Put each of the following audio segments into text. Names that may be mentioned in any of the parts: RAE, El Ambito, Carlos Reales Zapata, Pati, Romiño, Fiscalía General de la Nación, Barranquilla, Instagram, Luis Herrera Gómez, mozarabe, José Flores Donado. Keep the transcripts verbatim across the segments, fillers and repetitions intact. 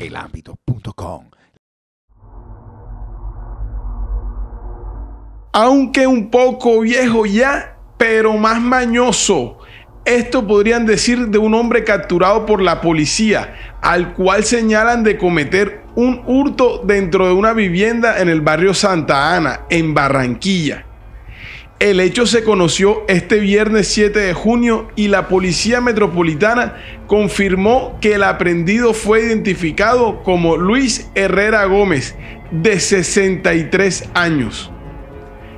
el ámbito punto com. Aunque un poco viejo ya, pero más mañoso. Esto podrían decir de un hombre capturado por la policía, al cual señalan de cometer un hurto dentro de una vivienda en el barrio Santa Ana, en Barranquilla. El hecho se conoció este viernes siete de junio y la Policía Metropolitana confirmó que el aprehendido fue identificado como Luis Herrera Gómez, de sesenta y tres años.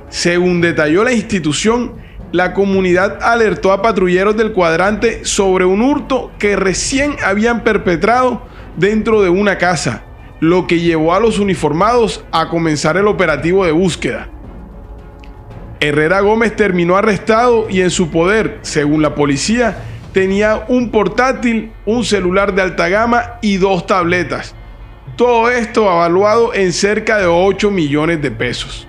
Según detalló la institución, la comunidad alertó a patrulleros del cuadrante sobre un hurto que recién habían perpetrado dentro de una casa, lo que llevó a los uniformados a comenzar el operativo de búsqueda. Herrera Gómez terminó arrestado y en su poder, según la policía, tenía un portátil, un celular de alta gama y dos tabletas. Todo esto avaluado en cerca de ocho millones de pesos.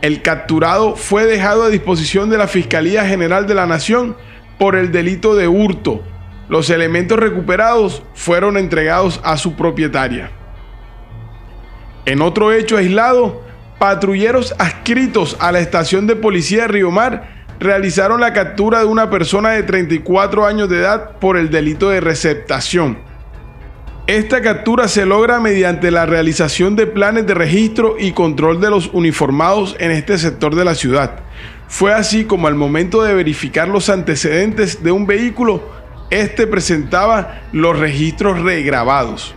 El capturado fue dejado a disposición de la Fiscalía General de la Nación por el delito de hurto. Los elementos recuperados fueron entregados a su propietaria. En otro hecho aislado, patrulleros adscritos a la estación de policía de Río Mar realizaron la captura de una persona de treinta y cuatro años de edad por el delito de receptación. Esta captura se logra mediante la realización de planes de registro y control de los uniformados en este sector de la ciudad. Fue así como al momento de verificar los antecedentes de un vehículo, este presentaba los registros regrabados.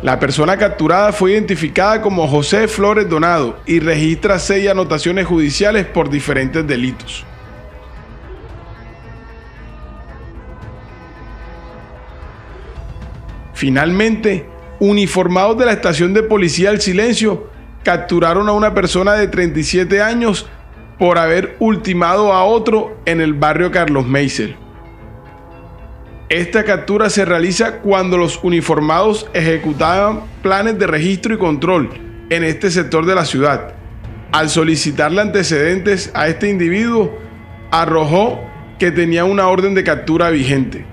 La persona capturada fue identificada como José Flores Donado y registra seis anotaciones judiciales por diferentes delitos. Finalmente, uniformados de la estación de policía El Silencio capturaron a una persona de treinta y siete años por haber ultimado a otro en el barrio Carlos Meisel. Esta captura se realiza cuando los uniformados ejecutaban planes de registro y control en este sector de la ciudad. Al solicitarle antecedentes a este individuo, arrojó que tenía una orden de captura vigente.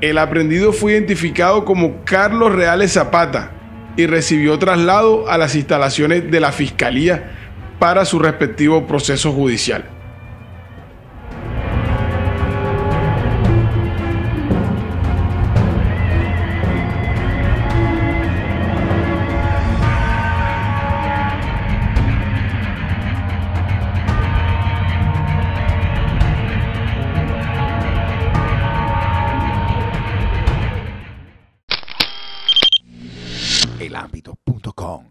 El aprehendido fue identificado como Carlos Reales Zapata y recibió traslado a las instalaciones de la Fiscalía para su respectivo proceso judicial. el ámbito punto com